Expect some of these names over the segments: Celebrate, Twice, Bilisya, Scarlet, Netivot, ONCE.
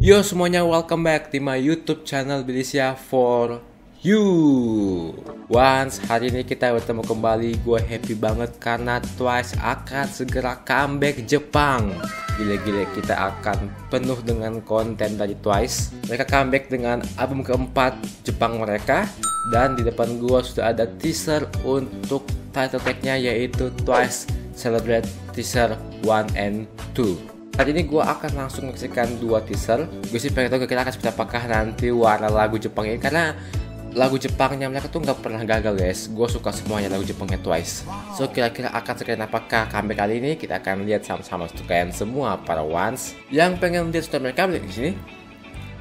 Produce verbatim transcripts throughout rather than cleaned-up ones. Yo semuanya, welcome back di my YouTube channel Bilisya for you. Once, hari ini kita bertemu kembali. Gue happy banget karena Twice akan segera comeback Jepang. Gile-gile, kita akan penuh dengan konten dari Twice. Mereka comeback dengan album keempat Jepang mereka. Dan di depan gue sudah ada teaser untuk title tracknya, yaitu Twice Celebrate Teaser one and two. Kali ini gue akan langsung menyaksikan dua teaser. Gue sih pengen tau kira-kira akan seperti apakah nanti warna lagu Jepang ini, karena lagu Jepangnya mereka tuh nggak pernah gagal, guys. Gue suka semuanya lagu Jepangnya Twice. So kira-kira akan sekeren apakah comeback kali ini, kita akan lihat sama-sama sekalian semua para Once. Yang pengen lihat story mereka di sini,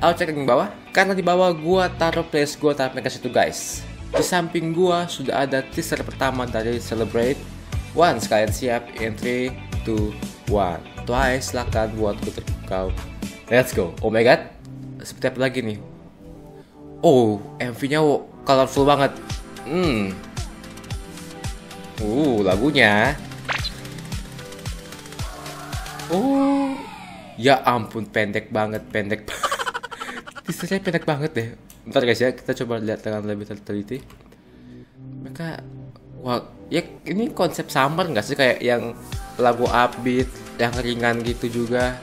aku cek di bawah, karena di bawah gue taruh place gue taruh mereka situ, guys. Di samping gue sudah ada teaser pertama dari Celebrate Once. Kalian siap? In three, two, one. Twice, silahkan buatku terkau. Let's go. Oh my god, seperti apa lagi nih? Oh, M V-nya colorful banget. Hmm. Uh, lagunya. Oh, ya ampun, pendek banget, pendek. Teasernya pendek banget deh. Bentar guys ya, kita coba lihat dengan lebih teliti. Maka, wah, ya ini konsep summer nggak sih, kayak yang lagu upbeat, yang ringan gitu juga.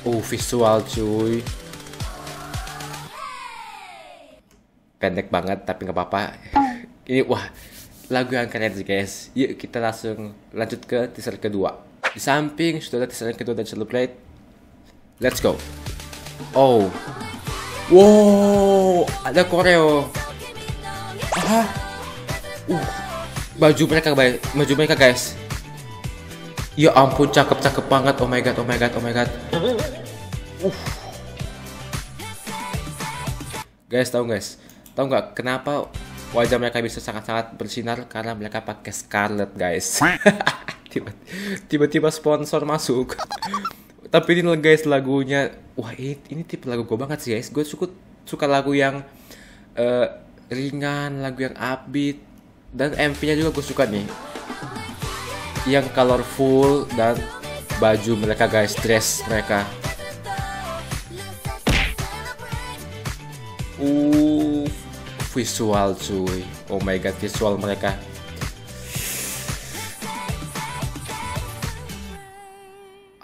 Uh, visual cuy. Pendek banget tapi nggak apa-apa. Ini wah, lagu yang keren sih guys. Yuk kita langsung lanjut ke teaser kedua. Di samping sudah ada teaser kedua dan Celebrate. Let's go. Oh. Wow, ada koreo. Aha. Uh. Baju mereka, baju mereka guys. Ya ampun, cakep-cakep banget. Oh my god, oh my god, oh my god. Uh. Guys, tahu guys? Tahu nggak kenapa wajah mereka bisa sangat-sangat bersinar? Karena mereka pakai Scarlet, guys. Tiba-tiba sponsor masuk. Tapi ini guys lagunya. Wah, ini, ini tipe lagu gue banget sih, guys. Gue suka suka lagu yang uh, ringan, lagu yang upbeat, dan M V-nya juga gue suka nih. Yang colorful dan baju mereka guys, dress mereka. Uh, visual cuy. Oh my god, visual mereka.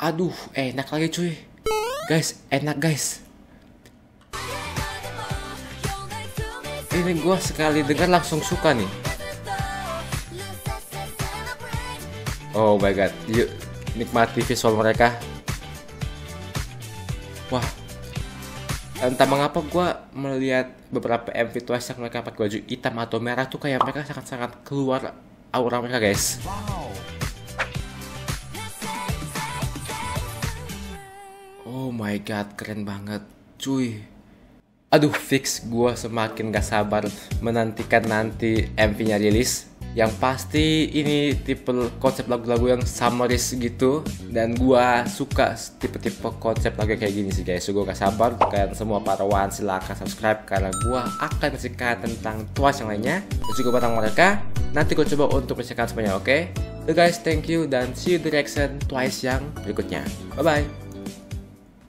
Aduh, enak lagi cuy. Guys, enak guys. Ini gua sekali dengar langsung suka nih. Oh my god, yuk nikmati visual mereka. Wah, entah mengapa gue melihat beberapa M V Twice yang mereka pakai baju hitam atau merah tuh kayak mereka sangat-sangat keluar aura mereka guys. Oh my god, keren banget cuy. Aduh, fix gue semakin gak sabar menantikan nanti M V-nya rilis. Yang pasti ini tipe konsep lagu-lagu yang summeris gitu. Dan gua suka tipe-tipe konsep lagu kayak gini sih guys. So gua gak sabar. Kalian semua para Once silahkan subscribe, karena gua akan menyaksikan tentang Twice yang lainnya dan juga barang mereka. Nanti gua coba untuk menyaksikan semuanya, oke okay? So guys, thank you dan see you the reaction Twice yang berikutnya. Bye bye.